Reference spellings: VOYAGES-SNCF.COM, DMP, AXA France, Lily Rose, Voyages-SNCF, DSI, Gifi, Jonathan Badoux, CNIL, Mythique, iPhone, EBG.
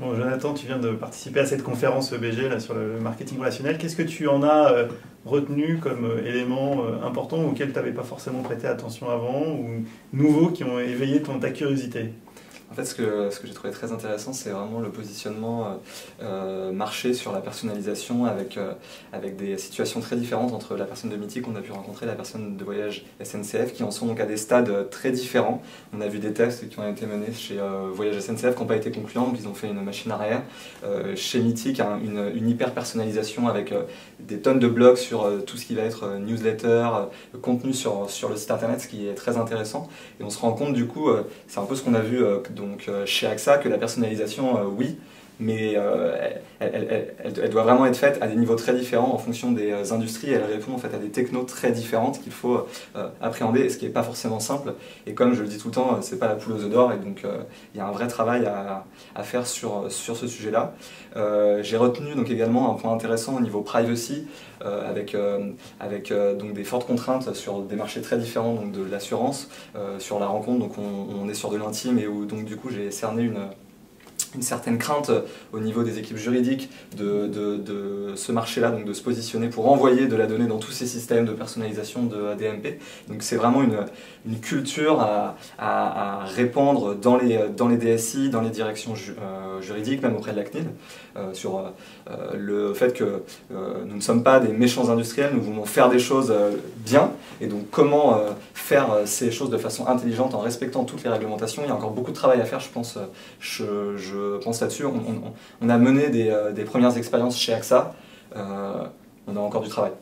Bon, Jonathan, tu viens de participer à cette conférence EBG là, sur le marketing relationnel. Qu'est-ce que tu en as retenu comme élément important auquel tu n'avais pas forcément prêté attention avant ou nouveaux qui ont éveillé ta curiosité? En fait, ce que j'ai trouvé très intéressant, c'est vraiment le positionnement marché sur la personnalisation avec des situations très différentes entre la personne de Mythique qu'on a pu rencontrer et la personne de voyage SNCF, qui en sont donc à des stades très différents. On a vu des tests qui ont été menés chez Voyages-SNCF qui n'ont pas été concluants, ils ont fait une machine arrière. Chez Mythique, une hyper-personnalisation avec des tonnes de blogs sur tout ce qui va être newsletter, contenu sur le site internet, ce qui est très intéressant. Et on se rend compte, du coup, c'est un peu ce qu'on a vu donc chez AXA, que la personnalisation, oui, mais elle doit vraiment être faite à des niveaux très différents en fonction des industries. Elle répond en fait à des technos très différentes qu'il faut appréhender, et ce qui n'est pas forcément simple. Et comme je le dis tout le temps, c'est pas la poule aux œufs d'or, et donc il y a un vrai travail à faire sur ce sujet-là. J'ai retenu donc également un point intéressant au niveau privacy, avec donc des fortes contraintes sur des marchés très différents, donc de l'assurance, sur la rencontre, donc on est sur de l'intime, et où donc du coup j'ai cerné une certaine crainte au niveau des équipes juridiques de ce marché-là, donc de se positionner pour envoyer de la donnée dans tous ces systèmes de personnalisation de DMP. Donc c'est vraiment une culture à répandre dans les DSI, dans les directions juridiques, même auprès de la CNIL, sur le fait que nous ne sommes pas des méchants industriels, nous voulons faire des choses bien, et donc comment faire ces choses de façon intelligente en respectant toutes les réglementations. Il y a encore beaucoup de travail à faire, je pense. Je pense là-dessus, on a mené des premières expériences chez AXA, on a encore du travail.